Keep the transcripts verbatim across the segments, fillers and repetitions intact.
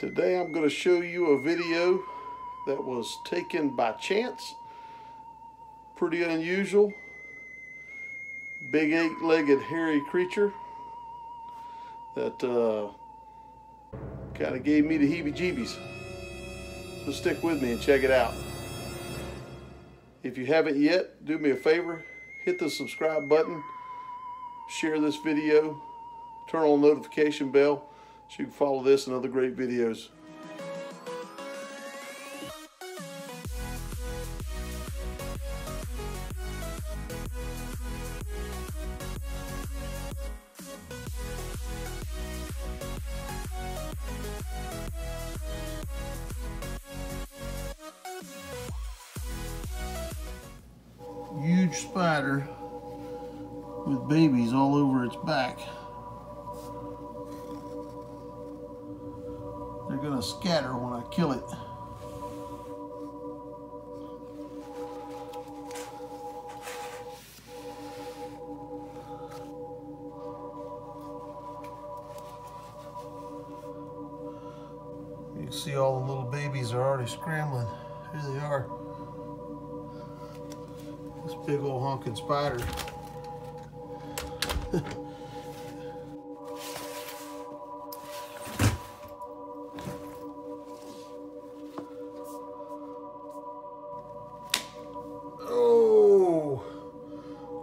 Today I'm going to show you a video that was taken by chance. Pretty unusual. Big eight-legged hairy creature that uh, kind of gave me the heebie-jeebies. So stick with me and check it out. If you haven't yet, do me a favor, hit the subscribe button, share this video, turn on the notification bell so you can follow this and other great videos. Huge spider with babies all over its back. They're gonna scatter when I kill it. You can see all the little babies are already scrambling. Here they are. This big old honking spider. Oh,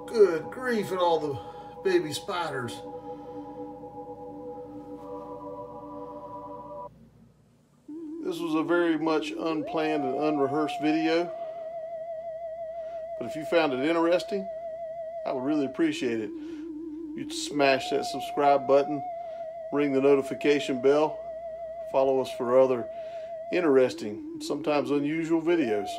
good grief at all the baby spiders. This was a very much unplanned and unrehearsed video. But if you found it interesting, I would really appreciate it. You'd smash that subscribe button, ring the notification bell, follow us for other interesting, sometimes unusual videos.